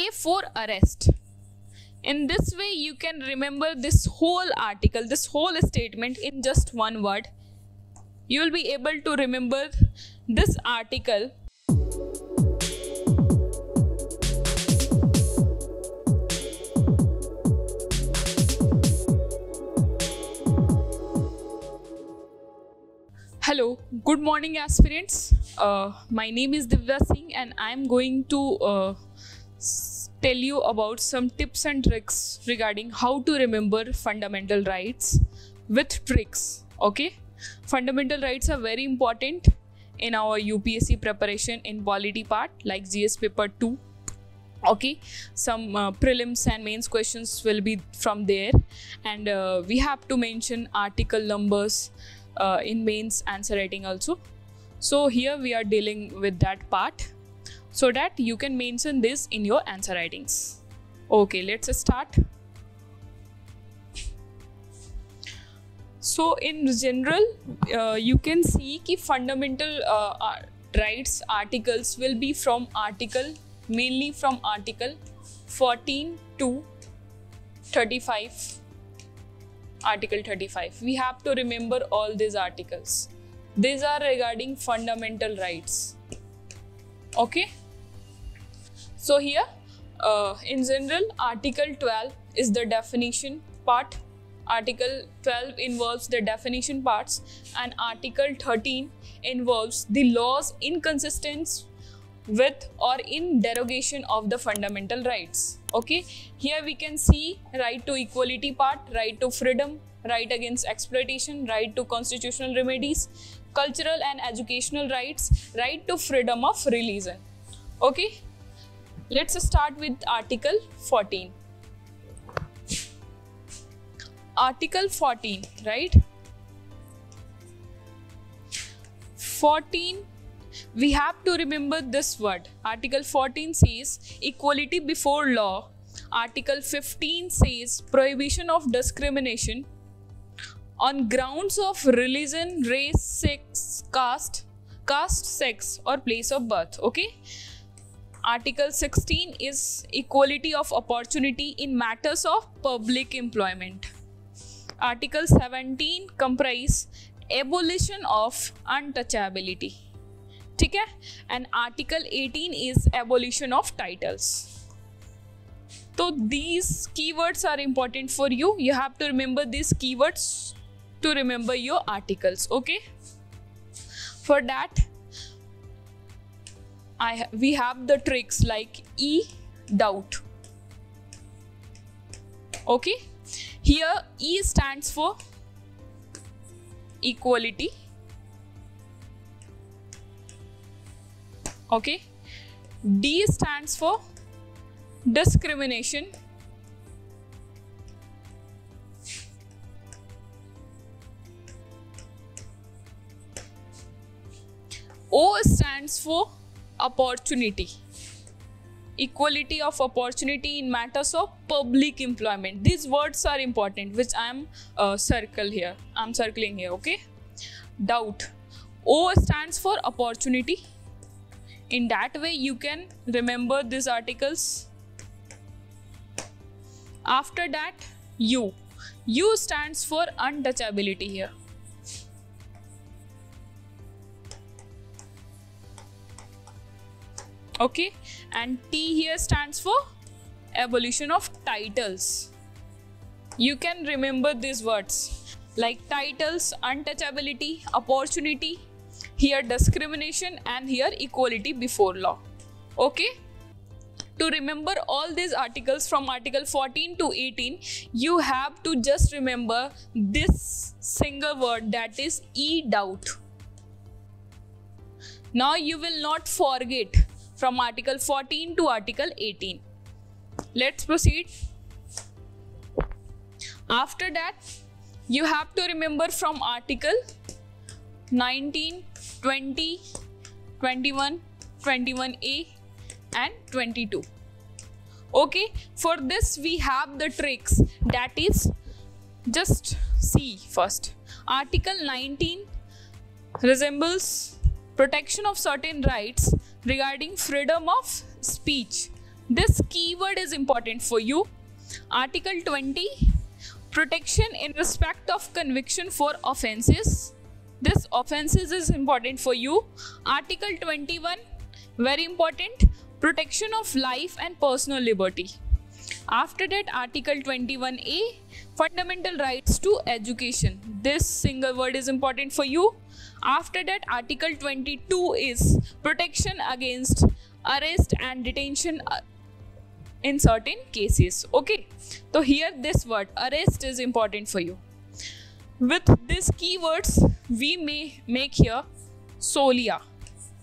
A for arrest. In this way you can remember this whole article, this whole statement in just one word. You will be able to remember this article. Hello, good morning aspirants. My name is Divya Singh and I am going to tell you about some tips and tricks regarding how to remember fundamental rights with tricks, okay? Fundamental rights are very important in our UPSC preparation in polity part, like GS paper 2, okay? Some prelims and mains questions will be from there, and we have to mention article numbers in mains answer writing also. So here we are dealing with that part, so that you can mention this in your answer writings. Okay, let's start. So in general, you can see ki fundamental rights articles will be from mainly from article 14 to 35. Article 35. We have to remember all these articles. These are regarding fundamental rights. Okay. So here, in general, Article 12 is the definition part. Article 12 involves the definition parts, and Article 13 involves the laws in consistence with or in derogation of the fundamental rights. Okay, here we can see right to equality part, right to freedom, right against exploitation, right to constitutional remedies, cultural and educational rights, right to freedom of religion. Okay, let's start with Article 14. Article 14, right? 14. We have to remember this word. Article 14 says equality before law. Article 15 says prohibition of discrimination on grounds of religion, race, sex, caste, sex or place of birth. Okay. Article 16 is equality of opportunity in matters of public employment. Article 17 comprises abolition of untouchability. ठीक है, and Article 18 is abolition of titles. तो these keywords are important for you. You have to remember these keywords to remember your articles. Okay. For that, we have the tricks like E doubt. Okay. Here E stands for equality. Okay, D stands for discrimination. O stands for opportunity. Equality of opportunity in matters of public employment. These words are important, which I am circling here. Okay, doubt. O stands for opportunity. In that way you can remember these articles. After that, U. U stands for untouchability here. Okay, and T here stands for abolition of titles. You can remember these words like titles, untouchability, opportunity. Here discrimination and here equality before law. Okay, to remember all these articles from Article 14 to 18, you have to just remember this single word, that is E doubt. Now you will not forget from Article 14 to Article 18. Let's proceed. After that, you have to remember from Article 19, 20, 21, 21A and 22. Okay, for this we have the tricks, that is just see first. Article 19 resembles protection of certain rights regarding freedom of speech, This keyword is important for you. Article 20, protection in respect of conviction for offences. This offences is important for you. Article 21, very important, protection of life and personal liberty. After that, Article 21A, fundamental rights to education. This single word is important for you. After that, Article 22 is protection against arrest and detention in certain cases. Okay, so here this word arrest is important for you. With these keywords, we may make here SOLIA.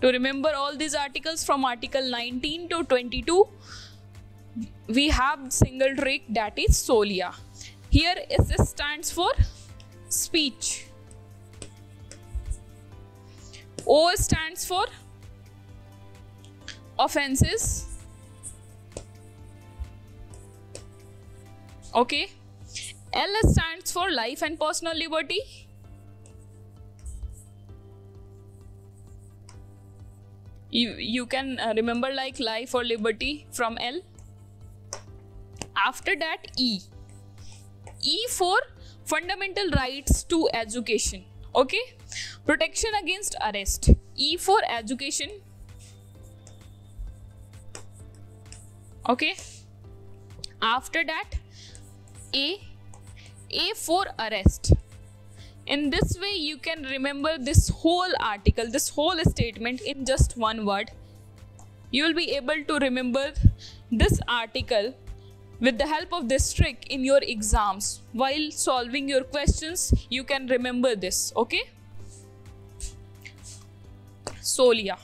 To remember all these articles from Article 19 to 22, we have single trick, that is SOLIA. Here S stands for speech, O stands for offenses, okay, L stands for life and personal liberty, you can remember like life or liberty from L. After that, E for fundamental rights to education, okay, protection against arrest, E for education, okay. After that, A for arrest. In this way you can remember this whole article, this whole statement in just one word. You will be able to remember this article with the help of this trick in your exams. While solving your questions, you can remember this, okay? SOLIA.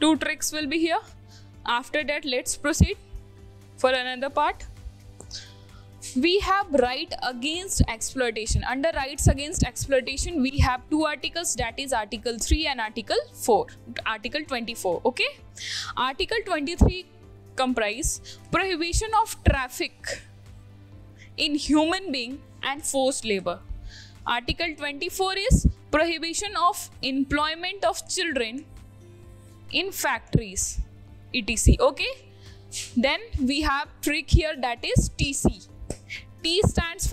Two tricks will be here. After that, let's proceed for another part. We have right against exploitation. Under rights against exploitation, we have two articles, that is Article 3 and Article 4, Article 24, okay? Article 23 comprise prohibition of traffic in human being and forced labor. Article 24 is prohibition of employment of children in factories, etc. Okay, then we have trick here, that is TC. T stands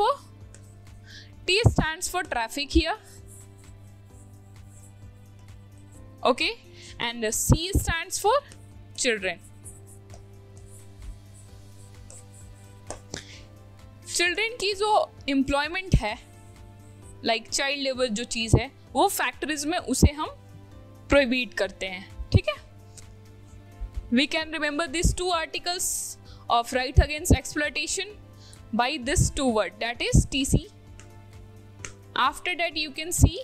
for traffic here, okay, and the C stands for children. Children की जो employment है, like child labour जो चीज़ है, वो factories में उसे हम prohibit करते हैं, ठीक है? We can remember this two articles of right against exploitation by this two word, that is TC. After that you can see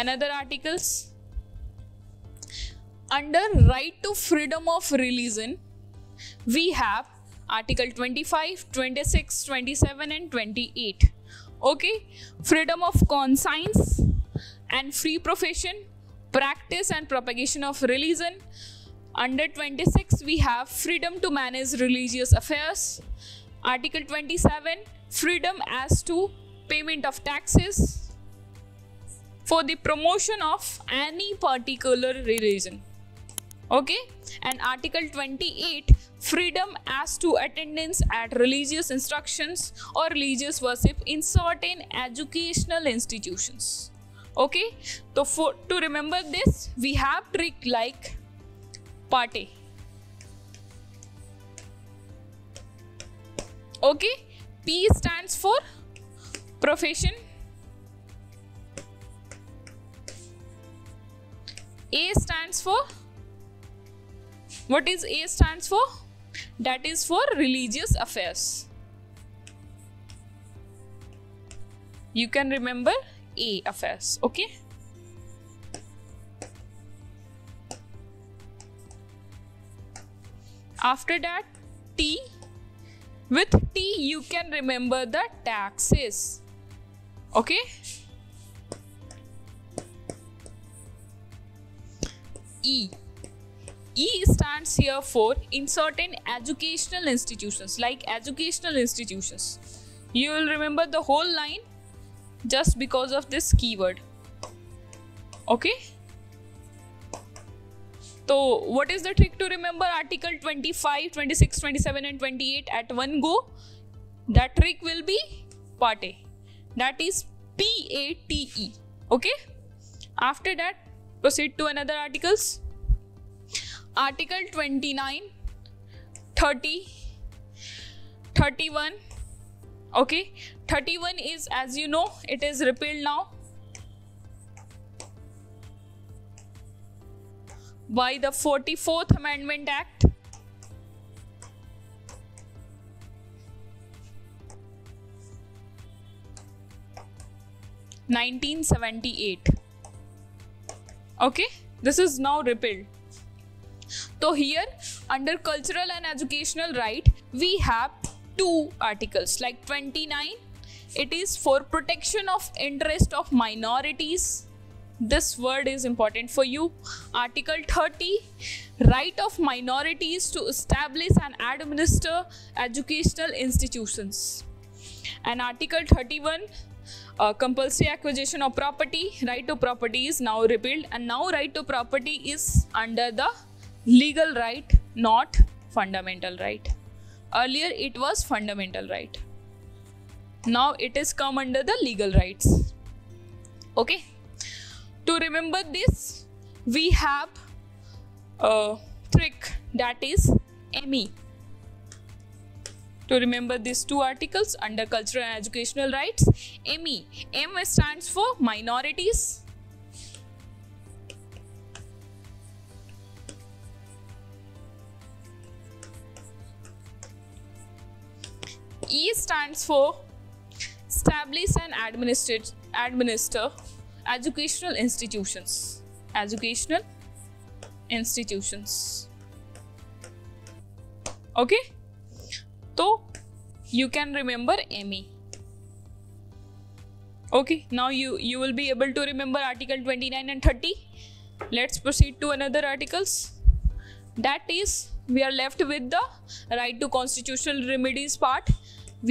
another articles under right to freedom of religion. We have Article 25, 26, 27 and 28. Okay, freedom of conscience and free profession, practice and propagation of religion. Under 26 we have freedom to manage religious affairs. Article 27, freedom as to payment of taxes for the promotion of any particular religion. Okay, and Article 28, freedom as to attendance at religious instructions or religious worship in certain educational institutions. Okay, so to remember this, we have trick like part A. Okay, P stands for profession, A stands for, what is A stands for? That is for religious affairs. You can remember A, affairs, okay? After that, T. With T you can remember the taxes, okay? E. E stands here for in certain educational institutions, like educational institutions. You will remember the whole line just because of this keyword, okay? तो what is the trick to remember article 25, 26, 27 and 28 at one go? That trick will be PATE, that is PATE. okay, after that proceed to another articles. Article 29, 30, 31. Okay, 31 is, as you know, it is repealed now by the 44th Amendment Act. (1978). Okay, this is now repealed. So here, under cultural and educational right, we have two articles like 29. It is for protection of interest of minorities. This word is important for you. Article 30, right of minorities to establish and administer educational institutions. And Article 31. Compulsory acquisition of property, right to property is now repealed, and now right to property is under the legal right, not fundamental right. Earlier it was fundamental right, now it is come under the legal rights. Okay, to remember this we have a trick, that is ME. To remember these two articles under cultural and educational rights, ME. M stands for minorities. E stands for establish and administer educational institutions. Educational institutions. Okay. So you can remember ME. Okay, now you will be able to remember Article 29 and 30. Let's proceed to another articles. That is, we are left with the right to constitutional remedies part.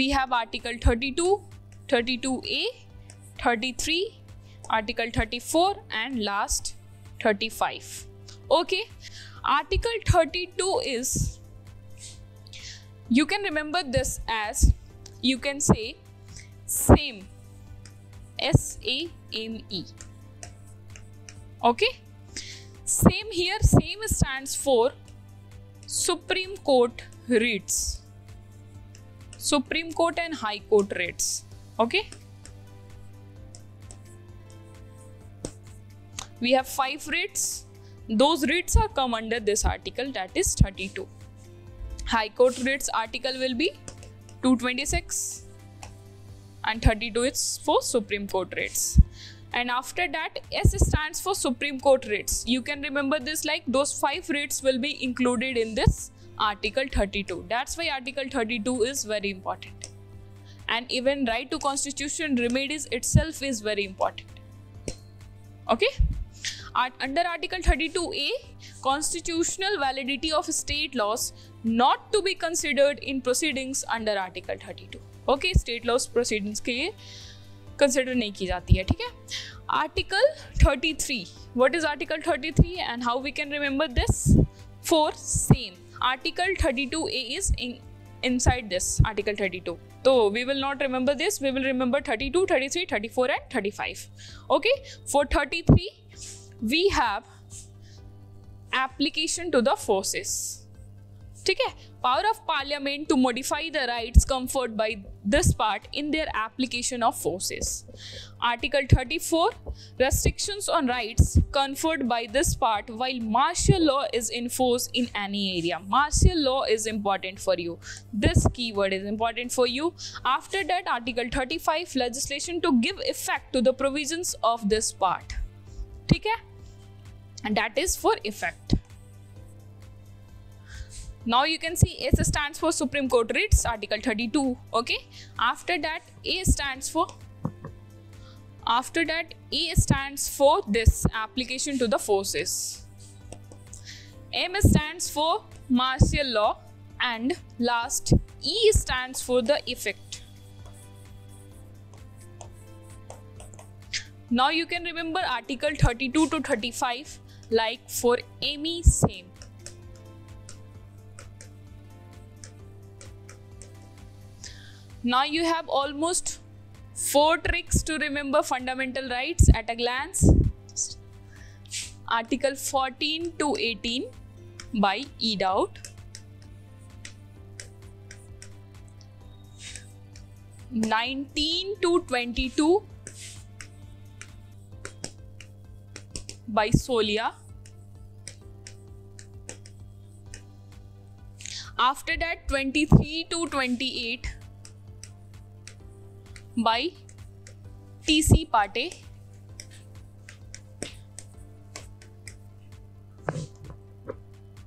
We have Article 32, 32A, 33, Article 34, and last 35. Okay, Article 32 is, you can remember this as, you can say SAME, SAME. Okay, SAME here, SAME stands for Supreme Court writs, Supreme Court and High Court writs. Okay, we have 5 writs. Those writs are come under this article, that is 32. High Court writs article will be 226 and 32 is for Supreme Court writs. And after that, S stands for Supreme Court writs. You can remember this like those 5 writs will be included in this Article 32. That's why Article 32 is very important. And even right to constitution remedies itself is very important. Okay? Under Article 32A, constitutional validity of state laws not to be considered in proceedings under Article 32. Okay, state laws proceedings के लिए consider नहीं की जाती है, ठीक है? Article 33. What is Article 33 and how we can remember this? For same, Article 32A is inside this Article 32. So we will not remember this. We will remember 32, 33, 34, and 35. Okay, for 33. We have application to the forces. ठीक है, power of parliament to modify the rights conferred by this part in their application of forces. Article 34, restrictions on rights conferred by this part while martial law is in force in any area. Martial law is important for you. This keyword is important for you. After that, Article 35, legislation to give effect to the provisions of this part. ठीक है, and that is for effect. Now you can see S stands for Supreme Court writs, Article 32. Okay, after that A stands for this application to the forces. M stands for martial law, and last E stands for the effect. Now you can remember Article 32 to 35 like for Amy, same. Now you have almost 4 tricks to remember fundamental rights at a glance. Article 14 to 18 by Eadout. Article 19 to 22 by Solia. After that 23 to 28 by TC Pate.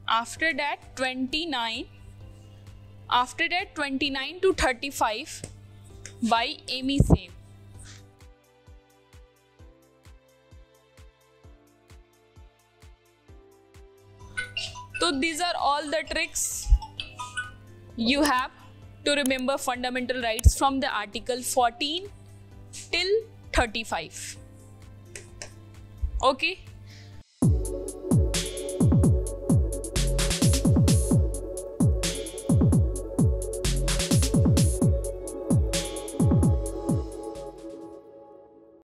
After that 29 to 35 by Amy Same. So these are all the tricks you have to remember fundamental rights from the article 14 till 35. Okay.